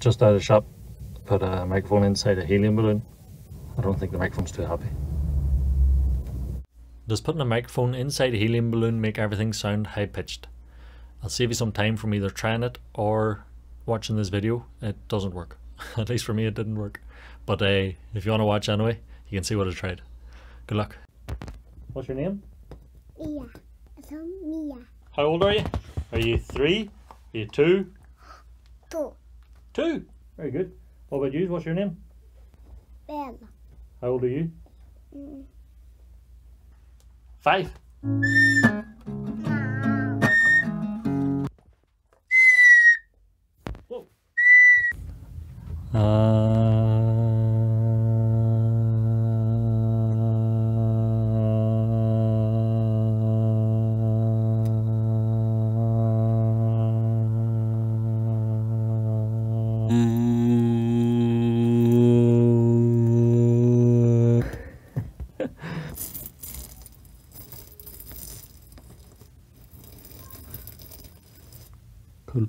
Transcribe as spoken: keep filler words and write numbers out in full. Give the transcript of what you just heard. Just out of the shop, put a microphone inside a helium balloon. I don't think the microphone's too happy. Does putting a microphone inside a helium balloon make everything sound high pitched? I'll save you some time from either trying it or watching this video. It doesn't work. At least for me it didn't work. But uh, if you want to watch anyway, you can see what I tried. Good luck. What's your name? Mia. It's Mia. How old are you? Are you three? Are you two? Two. Two? Very good. What about you? What's your name? Bella. How old are you? Mm. Five. Whoa. Uh... Cool.